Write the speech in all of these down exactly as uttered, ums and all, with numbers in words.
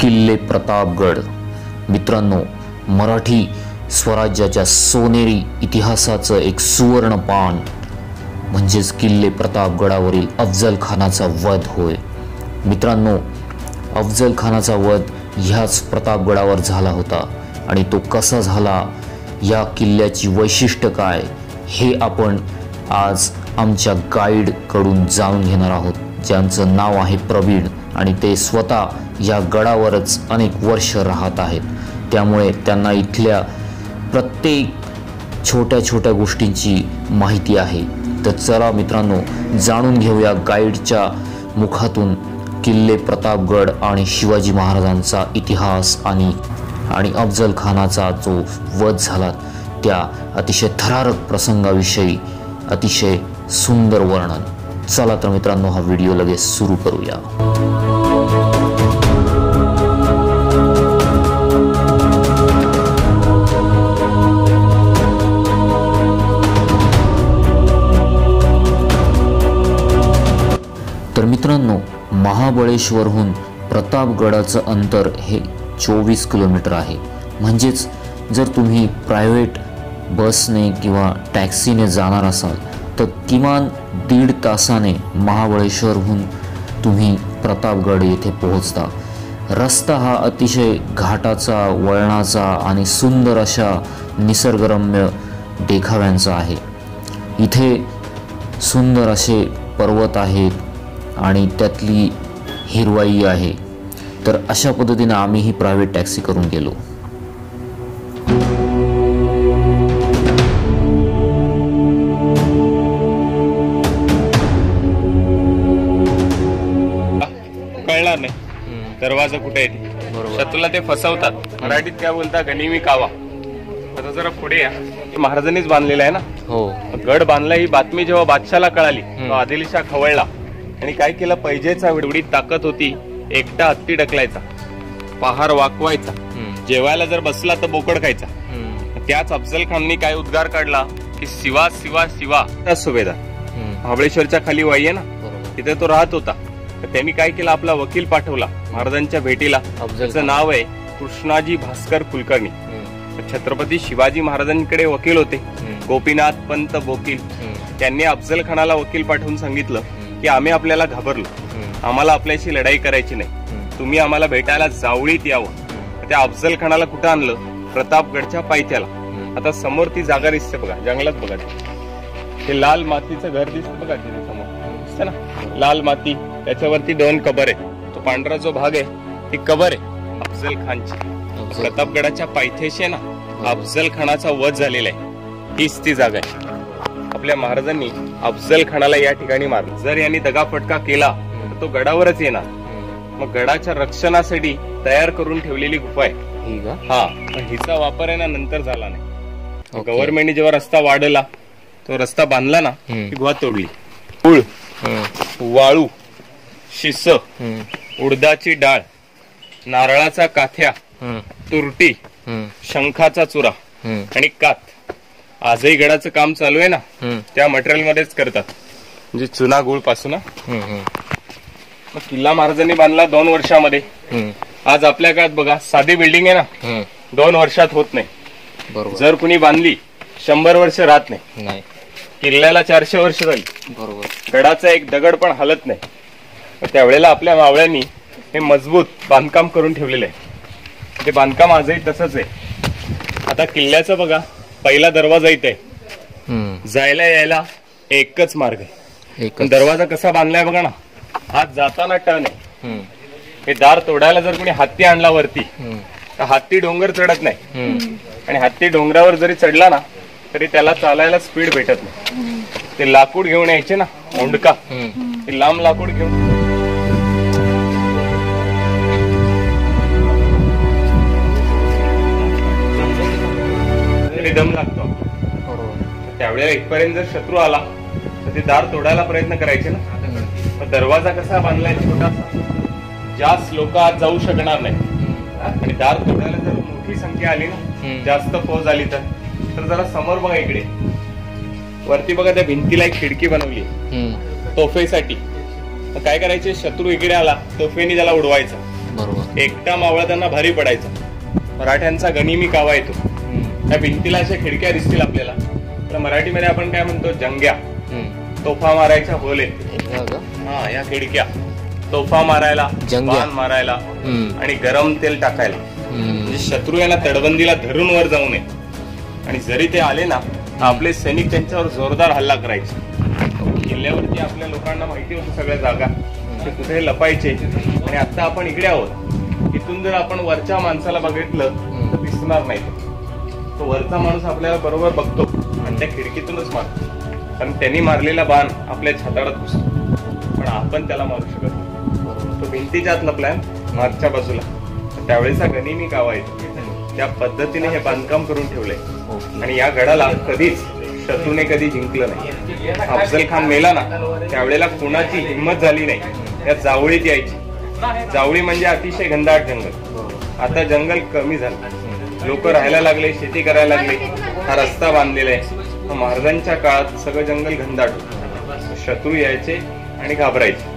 किल्ले प्रतापगड. मित्रांनो, मराठी स्वराज्याच्या सोनेरी इतिहासाचं एक सुवर्ण पान म्हणजेच किल्ले प्रतापगडावरील अफजल खानाचा वध होय. मित्रांनो, अफजल खानाचा वध ह्याच प्रतापगडावर झाला होता आणि तो कसा झाला, या किल्ल्याची वैशिष्ट्य काय, हे आपण आज आमच्या गाईडकडून जाणून घेणार आहोत, ज्यांचं नाव आहे प्रवीण आणि ते स्वतः या गडावरच अनेक वर्ष राहत आहेत. त्यामुळे त्यांना इथल्या प्रत्येक छोट्या छोट्या गोष्टींची माहिती आहे. तर चला मित्रांनो, जाणून घेऊया गाईडच्या मुखातून किल्ले प्रतापगड आणि शिवाजी महाराजांचा इतिहास आणि आणि अफजल खानाचा जो वध झाला त्या अतिशय थरारक प्रसंगाविषयी अतिशय सुंदर वर्णन. चला तर मित्रांनो, हा व्हिडिओ लगेच सुरू करूया. तर मित्रांनो, महाबळेश्वरहून प्रतापगडाचं अंतर हे चोवीस किलोमीटर आहे. म्हणजेच जर तुम्ही प्रायव्हेट बसने किंवा टॅक्सीने जाणार असाल तर किमान दीड तासाने महाबळेश्वरहून तुम्ही प्रतापगड येथे पोहोचता. रस्ता हा अतिशय घाटाचा, वळणाचा आणि सुंदर अशा निसर्गरम्य देखाव्यांचा आहे. इथे सुंदर असे पर्वत आहेत आणि त्यातली हिरवाई आहे. तर अशा पद्धतीने आम्ही ही प्रायव्हेट टॅक्सी करून गेलो. कळणार नाही दरवाजा कुठे आहे, शत्रूला ते फसवतात. मराठीत काय बोलता, गनिमी कावा. आता जरा पुढे या. महाराजांनीच बांधलेला आहे ना. हो, गड बांधला. ही बातमी जेव्हा बादशाहला कळाली तेव्हा आदिलशाह खवळला आणि काय केलं, पैजेचा एवढी ताकद होती, एकटा हत्ती ढकलायचा, पहार वाकवायचा, जेवायला जर बसला तर बोकड खायचा. त्याच अफजल खाननी काय उद्गार काढला की शिवा शिवा शिवा. त्या सुभेदार महाबळेश्वरच्या खाली वाई आहे ना, तिथे तो राहत होता. त्यांनी काय केलं, आपला वकील पाठवला महाराजांच्या भेटीला. त्याचं नाव आहे कृष्णाजी भास्कर कुलकर्णी. छत्रपती शिवाजी महाराजांकडे वकील होते गोपीनाथ पंत वकील. त्यांनी अफजल खानाला वकील पाठवून सांगितलं की आम्ही आपल्याला घाबरलो, आम्हाला आपल्याशी लढाई करायची नाही, तुम्ही आम्हाला भेटायला जावळीत यावं. त्या अफजल खानाला कुठं आणलं, प्रतापगडच्या पायथ्याला. आता समोर ती जागा दिसते बघा, जंगलात बघा, ते लाल मातीचं घर दिसतं बघा तिथे समोर, दिसतं ना लाल माती. त्याच्यावरती दोन कबर आहे. तो पांढरा जो भाग आहे ती कबर आहे अफजल खानची. प्रतापगडाच्या पायथ्याशी ना अफजल खानाचा वध झालेला आहे, तीच ती जागा आहे. आपल्या महाराजांनी अफजल खानाला या ठिकाणी मारलं. जर यांनी दगाफटका केला तर तो गडावरच येणार. मग गडाच्या रक्षणासाठी तयार करून ठेवलेली गुफा आहे. हा, हिचा वापर आहे ना नंतर झाला नाही. गव्हर्नमेंटने जेव्हा रस्ता वाढला, तो रस्ता बांधला ना, ती गुहा तोडली. गुळ, वाळू, शिस, उडदाची डाळ, नारळाचा काथ्या, तुरटी, शंखाचा चुरा आणि कात. आजही गडाचं काम चालू आहे ना, त्या मटेरियल मध्येच करतात, म्हणजे चुना गुळ पासून. किल्ला महाराजांनी बांधला दोन वर्षामध्ये. आज आपल्या काळात बघा, साधी बिल्डिंग आहे ना, दोन वर्षात होत नाही. बरोबर, जर कुणी बांधली शंभर वर्ष राहत नाही. किल्ल्याला चारशे वर्ष झाली. बरोबर, गडाचा एक दगड पण हलत नाही. त्यावेळेला आपल्या मावळ्यांनी हे मजबूत बांधकाम करून ठेवलेलं आहे. ते बांधकाम आजही तसंच आहे. आता किल्ल्याचं बघा, पहिला दरवाजा इथे, जायला यायला एकच मार्ग आहे. दरवाजा कसा बांधलाय बघा ना, आज जाताना टर्न आहे. हे दार तोडायला जर कोणी हत्ती आणला वरती तर हत्ती डोंगर चढत नाही, आणि हत्ती डोंगरावर जरी चढला ना तरी त्याला चालायला स्पीड भेटत नाही. ते लाकूड घेऊन यायचे ना, ओंडका, ते लांब लाकूड घेऊन. दम लागतो त्यावेळेला. इथपर्यंत जर शत्रू आला तर ते दार तोडायला प्रयत्न करायचे ना. दरवाजा कसा बांधलाय, छोटासा, जास्त लोक आज जाऊ शकणार नाही. आणि दार तोडायला जर मोठी संख्या आली ना, जास्त फौज आली तर. तर जरा समोर बघा, इकडे वरती बघा, त्या भिंतीला एक खिडकी बनवली तोफेसाठी. काय करायचे, शत्रू इकडे आला तोफेने त्याला उडवायचा. बरोबर, एकटा मावळा त्यांना भारी पडायचा. मराठ्यांचा गनिमी कावा येतो. त्या भिंतीला अशा खिडक्या दिसतील आपल्याला, तर मराठीमध्ये आपण काय म्हणतो, जंग्या तोफा मारायच्या होले. हा, या खिडक्या तोफा मारायला, बाण मारायला आणि गरम तेल टाकायला. म्हणजे शत्रू यांना तडबंदीला धरून वर जाऊ नये, आणि जरी ते आले ना आपले सैनिक त्यांच्यावर जोरदार हल्ला करायचे. किल्ल्यावरती आपल्या लोकांना माहिती होती सगळ्या जागा, ते कुठे लपायचे. आणि आता आपण इकडे आहोत, इथून जर आपण वरच्या माणसाला बघितलं तर दिसणार नाही. तो वरचा माणूस आपल्याला बरोबर बघतो आणि त्या खिडकीतूनच मारतो, कारण त्यांनी मारलेला बाण आपल्या छाताडात घुसतो, पण आपण त्याला मारू शकत नाही. तो भिंतीच्यात लपलाय मागच्या बाजूला. त्यावेळेचा गनिमी गाव आहे, त्या पद्धतीने हे बांधकाम करून ठेवलंय. आणि या गडाला कधीच शत्रूने कधी जिंकलं नाही. अफजल खान मेला ना त्यावेळेला कोणाची हिंमत झाली नाही. या जावळीत यायची. जावळी म्हणजे अतिशय घनदाट जंगल. आता जंगल कमी झालं, लोक राहायला लागले, शेती करायला लागले. हा रस्ता बांधलेला आहे. महाराजांच्या काळात सगळं जंगल घनदाट होतं. शत्रू यायचे आणि घाबरायचे.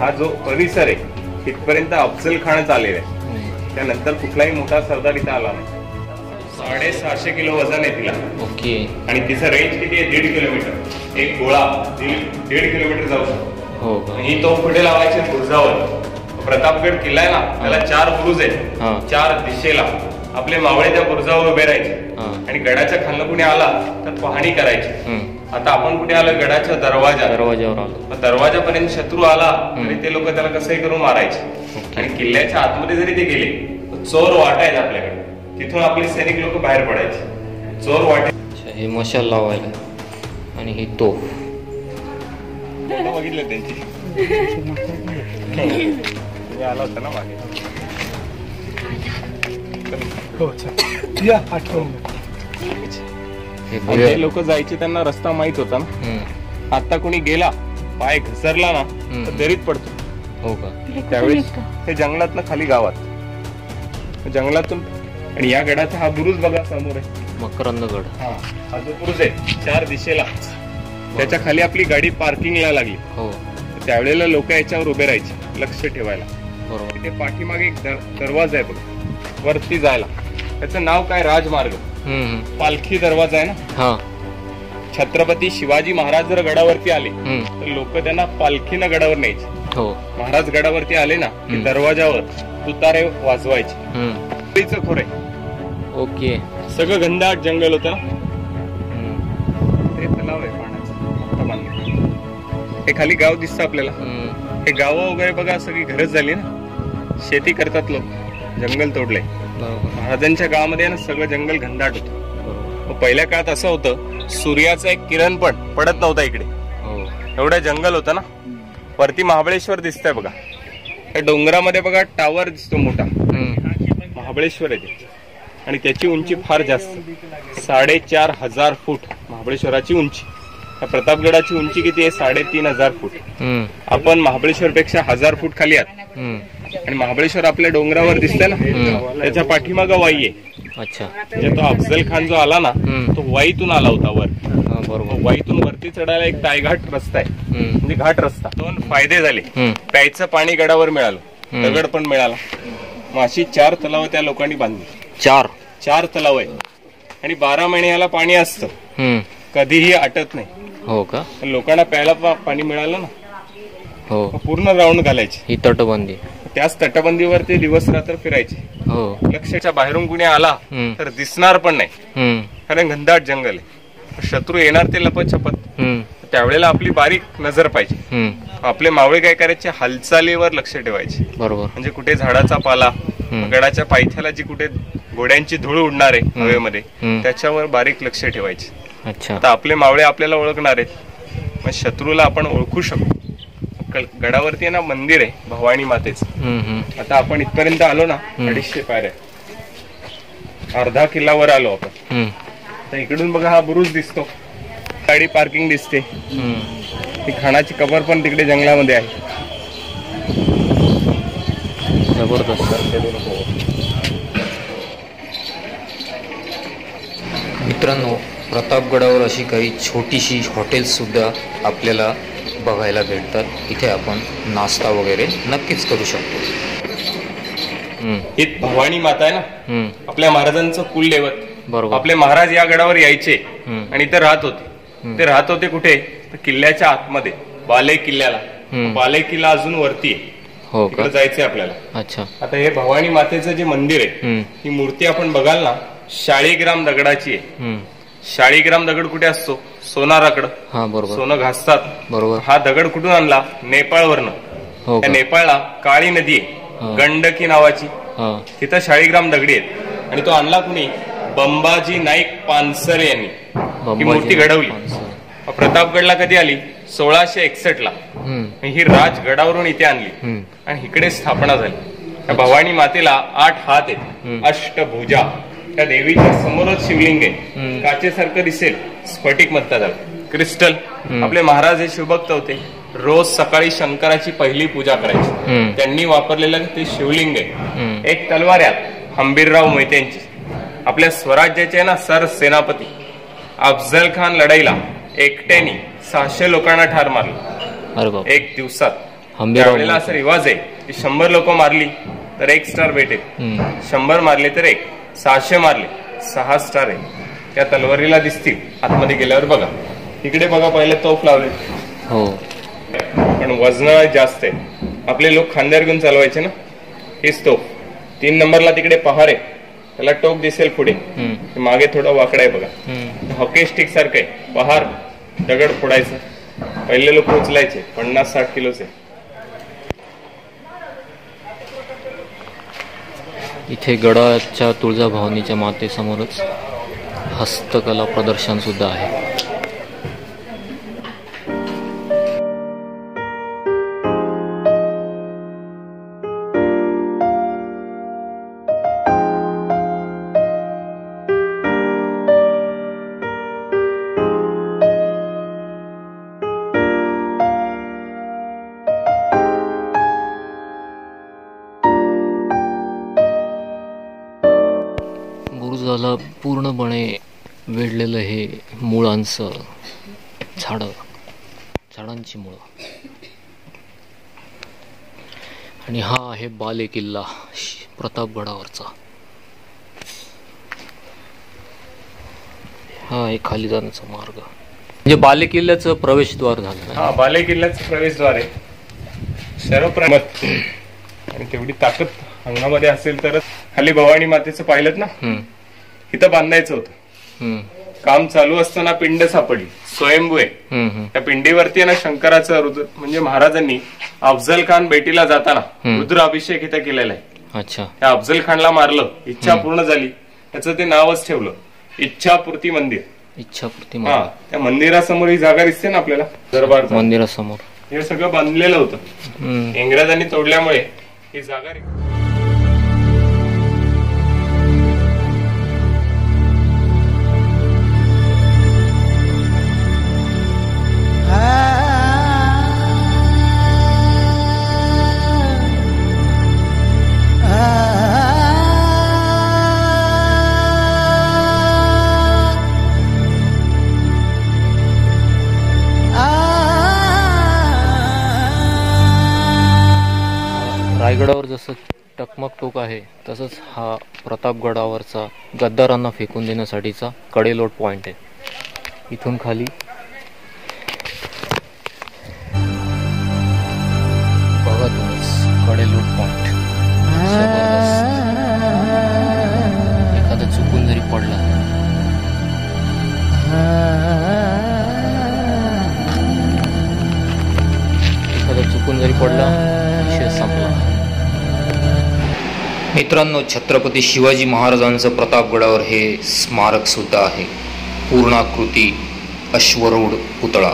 हा जो परिसर आहे तिथपर्यंत अफजल खानच आलेला आहे. त्यानंतर कुठलाही मोठा सरदार इथं आला नाही. साडे सहाशे किलो वजन आहे तिला. ओके. आणि तिचा रेंज किती आहे? दीड किलोमीटर. एक गोळा दीड किलोमीटर जाऊ शकतो. ही तोफ कुठे लावायची? बुरुजावर. प्रतापगड किल्ला आहे ना, त्याला चार बुरुज आहेत, चार दिशेला. आपले मावळे त्या बुरुजावर उभे राहायचे आणि गडाच्या खालनं कुणी आला तर पाहणी करायची. आता आपण कुठे आलो? गडाच्या दरवाजा दरवाजावर आलो. दरवाजापर्यंत शत्रू आला तरी ते लोक त्याला कसंही करून मारायचे. आणि किल्ल्याच्या आतमध्ये जरी ते गेले तर चोर वाटायचे आपल्याकडे. तिथून आपले सैनिक लोक बाहेर पडायचे. चोर वाटे हे मशाल लावायला आणि ही तोफ बघितलं त्यांची. आला होता ना मागे, आठवण. लोक जायचे, त्यांना रस्ता माहित होता ना. आता कोणी गेला पाय घसरला ना तर दरीत पडतो. हो का? त्यावेळेस हे जंगलातनं खाली गावात, जंगलातून. आणि या गडाचा हा बुरुज बघा समोर आहे, मकरंदगड. हा, हा जो बुरुज आहे चार दिशेला, त्याच्या खाली आपली गाडी पार्किंगला लागली. हो. त्यावेळेला लोक याच्यावर उभे राहायचे लक्ष ठेवायला. बरोबर. तिथे पाठीमागे एक दरवाजा आहे बघा वरती जायला. त्याचं नाव काय? राजमार्ग. पालखी दरवाजा आहे ना. छत्रपती शिवाजी महाराज जर गडावरती आले तर लोक त्यांना पालखीनं गडावर न्यायचे. महाराज गडावरती आले ना की दरवाजावर तुतारे वाजवायचे. खोरे. ओके. सगळं घनदाट जंगल होत ना. ते तलाव आहे पाण्याचं. हे खाली गाव दिसतं आपल्याला. हे गाव वगैरे बघा सगळी घरच झाली ना, शेती करतात लोक. जंगल तोडलंय. महाराजांच्या गावामध्ये ना सगळं जंगल घनदाट होत. पहिल्या काळात असं होतं, सूर्याचा एक किरण पण पडत नव्हता इकडे, एवढं जंगल होतं ना. वरती महाबळेश्वर दिसतंय बघा. त्या डोंगरामध्ये बघा टावर दिसतो मोठा, महाबळेश्वर आहे. आणि त्याची उंची फार जास्त, साडेचार हजार फूट महाबळेश्वराची उंची. प्रतापगडाची उंची किती आहे? साडेतीन हजार फूट. आपण महाबळेश्वर पेक्षा हजार फूट खाली आहात. आणि महाबळेश्वर आपल्या डोंगरावर दिसतंय ना, त्याच्या पाठीमागं वाई आहे. अच्छा. म्हणजे तो अफजल खान जो आला ना तो वाईतून आला होता वर. बरोबर. वाईतून वरती चढायला एक तायघाट रस्ता आहे, म्हणजे घाट रस्ता. दोन फायदे झाले. प्यायचं पाणी गडावर मिळालं, दगड पण मिळाला. मग अशी चार तलाव त्या लोकांनी बांधली. चार चार तलाव आहे. आणि बारा महिने याला पाणी असतं, कधीही आटत नाही. हो का? लोकांना प्यायला पाणी मिळालं ना. हो. पूर्ण राऊंड घालायची ही तटबंदी. त्याच तटबंदीवर ते दिवस रात्र फिरायचे. हो. लक्षाच्या बाहेरून कुणी आला तर दिसणार पण नाही, कारण घनदाट जंगल आहे. शत्रू येणार ते लपत छपत. त्यावेळेला आपली बारीक नजर पाहिजे. आपले मावळे काय करायचे? हालचालीवर लक्ष ठेवायचे. बरोबर. म्हणजे कुठे झाडाचा पाला, गडाच्या पायथ्याला जी कुठे घोड्यांची धूळ उडणार आहे हवेमध्ये, त्याच्यावर बारीक लक्ष ठेवायचे. अच्छा. आता आपले मावळे आपल्याला ओळखणार आहेत, मग शत्रूला आपण ओळखू शकू. गडावरती आहे ना मंदिर आहे भवानी मातेचं. आता आपण इथपर्यंत आलो ना, अडीचशे पायऱ्या, अर्धा किल्लावर आलो आपण. तर इकडून बघा हा बुरुज दिसतो, गाडी पार्किंग दिसते. ती खानाची कबर पण तिकडे जंगलामध्ये आहे. मित्रांनो, प्रतापगडावर अशी काही छोटीशी हॉटेल्स सुद्धा आपल्याला बघायला भेटतात. इथे आपण नाश्ता वगैरे नक्कीच करू शकतो. हे भवानी माता आहे ना, आपल्या महाराजांचं कुलदैवत. आपले महाराज या गडावर यायचे आणि इथे राहत होते. ते राहत होते कुठे, तर किल्ल्याच्या आतमध्ये बाले किल्ल्याला. बाले किल्ला अजून वरती आहे, जायचंय आपल्याला. अच्छा, आता हे भवानी मातेचं जे मंदिर आहे, ही मूर्ती आपण बघाल ना, शाळीग्राम दगडाची आहे. शाळीग्राम दगड कुठे असतो, सोनाराकडे. सोनं घासतात. बरोबर. हा दगड कुठून आणला, नेपाळवरनं. त्या नेपाळला काळी नदी आहे गंडकी नावाची, तिथं शाळीग्राम दगडी आहेत. आणि तो आणला कुणी, बंबाजी नाईक पानसरे यांनी ही मूर्ती घडवली. प्रतापगडला कधी आली, सोळाशे एकसठ ला ही राजगडावरून इथे आणली आणि इकडे स्थापना झाली. भवानी मातेला आठ हात आहेत, अष्टभुजा. त्या देवीच्या समोरच शिवलिंग आहे, काचेसारखं दिसेल, स्फटिक म्हणतात त्याला, क्रिस्टल. आपले महाराज हे शिवभक्त होते, रोज सकाळी शंकराची पहिली पूजा करायची. त्यांनी वापरलेलं ते शिवलिंग आहे. एक तलवार आहे हंबीरराव मोहिते यांची, आपल्या स्वराज्याचे ना सरसेनापती अफजल खान लढाईला एकट्याने सहाशे लोकांना ठार मारलं एक दिवसात. त्यावेळेला असा रिवाज आहे की शंभर लोक मारली तर एक स्टार भेटेल, शंभर मारले तर एक, सहाशे मारले सहा स्टार आहे. त्या तलवारीला दिसतील आतमध्ये गेल्यावर. बघा इकडे बघा, पहिले तोफ लावले हो, पण वजन जास्त आहे. आपले लोक खांद्यावर घेऊन चालवायचे ना, हेच तोफ. तीन नंबरला तिकडे पहार आहे, त्याला टोक दिसेल पुढे, मागे थोडा वाकडा आहे बघा, हॉकी स्टिक सारखं आहे. पहार दगड फोडायचा, पहिले लोक उचलायचे, पन्नास साठ किलोचे. इथे गडाच्या तुळजा भवानीच्या मातेसमोरच हस्तकला प्रदर्शन सुद्धा आहे. पूर्णपणे वेढलेलं हे मुळांचं झाड, झाडांची मुळं. आणि हा आहे बाले किल्ला प्रतापगडावरचा. हा आहे खाली जाण्याचा मार्ग, म्हणजे बाले किल्ल्याचं प्रवेशद्वार झालं. हा बाले किल्ल्याचं प्रवेशद्वार आहे. सर्वप्रमत आणि तेवढी ताकद अंगामध्ये असेल तरच. खाली भवानी मातेचं पाहिलं ना, इथं बांधायचं होतं. काम चालू असताना पिंड सापडली, स्वयंभू आहे. त्या पिंडीवरती ना शंकराचं रुद्र, म्हणजे महाराजांनी अफजल खान बेटीला जाताना रुद्राभिषेक इथे केलेला आहे. अच्छा, त्या अफजल खानला मारलं, इच्छा पूर्ण झाली, त्याचं ते नावच ठेवलं इच्छापूर्ती मंदिर. इच्छापूर्ती मंदिर, हा. त्या मंदिरासमोर ही जागा दिसते ना आपल्याला, दरबार मंदिरासमोर. हे सगळं बांधलेलं होतं, इंग्रजांनी तोडल्यामुळे ही जागा. रायगडावर जसं टकमक टोक आहे, तसंच हा प्रतापगडावरचा गद्दारांना फेकून देण्यासाठीचा कडेलोट पॉइंट आहे. इथून खाली बघा तुम्हीच, कडेलोट पॉइंट. एखादा चुकून जरी पडला, चुकून जरी पडला, विषय संपला. मित्रांनो, छत्रपती शिवाजी महाराजांचं प्रतापगडावर हे स्मारक सुद्धा आहे, पूर्णाकृती अश्वरूढ पुतळा.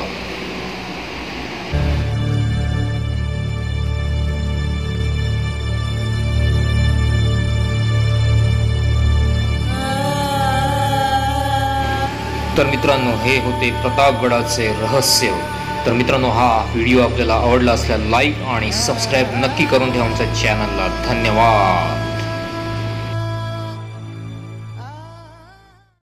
तर मित्रांनो, हे होते प्रतापगडाचे रहस्य. तर मित्रांनो, हा व्हिडिओ आपल्याला आवडला असल्यास लाईक आणि सबस्क्राईब नक्की करून ठेवा आमच्या चॅनलला. धन्यवाद.